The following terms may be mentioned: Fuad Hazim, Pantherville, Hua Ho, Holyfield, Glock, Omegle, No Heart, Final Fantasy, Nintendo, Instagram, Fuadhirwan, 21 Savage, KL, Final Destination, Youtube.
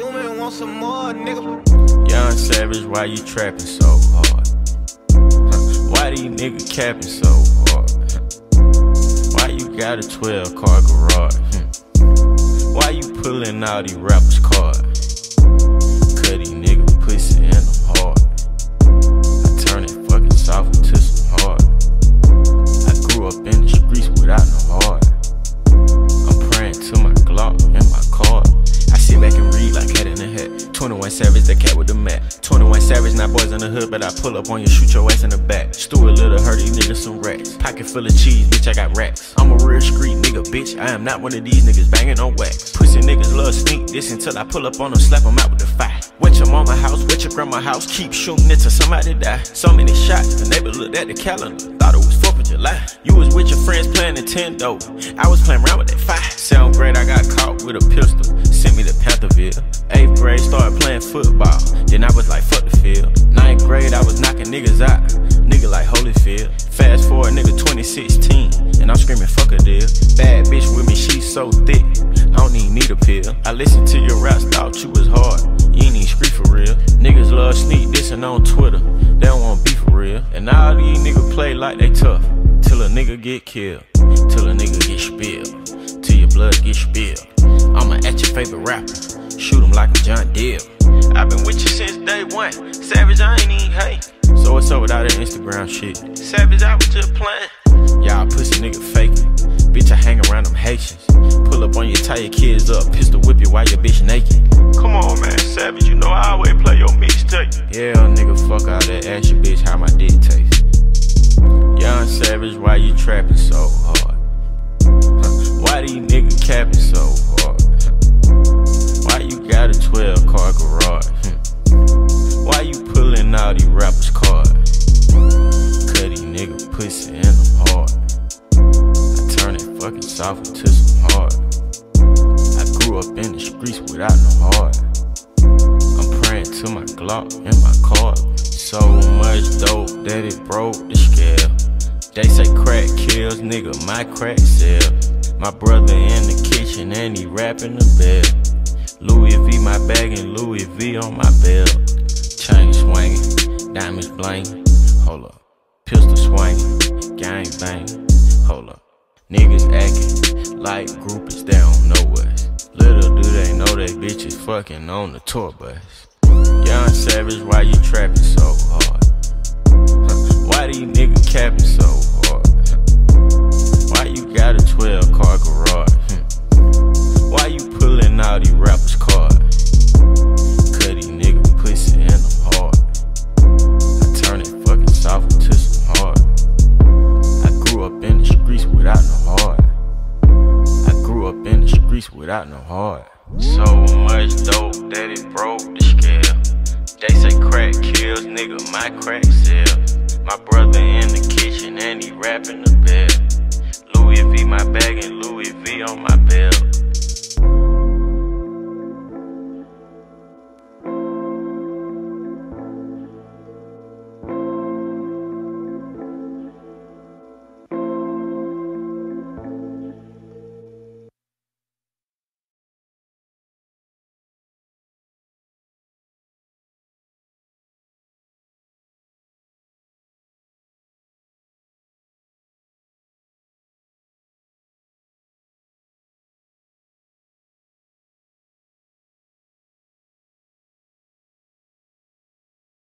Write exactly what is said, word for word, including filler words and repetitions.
booming, want some more, nigga. Young Savage, why you trapping so hard? Why these niggas capping so hard? Why you got a twelve car garage? Why you pulling all these rappers' cards? Cause these niggas pussy and I'm hard. I turn it fucking soft into some hard. I grew up in the streets without no heart. I'm praying to my Glock and my car. I sit back and read like Cat in the Hat. twenty-one Savage, the cat with the mat. twenty-one Savage, not boys in the hood, but I pull up on you, shoot your ass in the back. Stuart Little, heard these niggas some racks. Pocket full of cheese, bitch, I got racks. I'm a real street nigga, bitch, I am not one of these niggas banging on wax. Pussy niggas love sneak this until I pull up on them, slap them out with the fire. Went your mama house, went your grandma house, keep shooting it till somebody die. So many shots, the neighbor looked at the calendar, thought it was fourth of July. You was with your friends playing Nintendo, I was playing around with that fire. Sound great, I got caught with a pistol, sent me to Pantherville. Eighth grade, started playing football, then I was like, fuck the field. Ninth grade, I was knocking niggas out, nigga like Holyfield. Fast forward, nigga, twenty sixteen, and I'm screaming, fuck a deal. Bad bitch with me, she so thick, I don't even need a pill. I listened to your raps, thought you was hard, you ain't even street for real. Niggas love sneak dissing on Twitter, they don't want beef for real. And all these niggas play like they tough, till a nigga get killed, till a nigga get spilled, till your blood get spilled. I'ma at your favorite rapper, shoot him like a John Deere. I've been with you since day one, Savage, I ain't even hate. So what's up with all that Instagram shit? Savage, I was just playing. Y'all pussy nigga faking, bitch, I hang around them Haitians. Pull up on you, tie your kids up, pistol whip you while your bitch naked. Come on, man, Savage, you know I always play your mixtape. Yeah, nigga, fuck all that, ask your bitch how my dick tastes. Young Savage, why you trapping so hard? Why these niggas capping so hard? Why you got a twelve car garage? Why you pulling all these rappers' cards? Cause these niggas pussy and I'm hard. I turn it fucking soft into some hard. I grew up in the streets without no heart. I'm praying to my Glock and my car. So much dope that it broke the scale. They say crack kills, nigga, my crack sell. My brother in the kitchen and he rapping the bell. Louis V my bag and Louis V on my belt. Chain swinging, diamonds blinging, hold up. Pistol swinging, gang banging, hold up. Niggas acting like groupies, they don't know us. Little do they know they bitches fucking on the tour bus. Young Savage, why you trapping so hard? Why these niggas capping so hard? Why you got a twelve car garage? Hmm. Why you pulling all these rappers' cards? Cause these niggas pussy and I'm hard. I turn it fucking soft into some hard. I grew up in the streets without no heart. I grew up in the streets without no heart. So much dope that it broke the scale. They say crack kills, nigga, my crack sell. My brother in the kitchen and he rapping the bell. Louis V my bag and Louis V on my belt.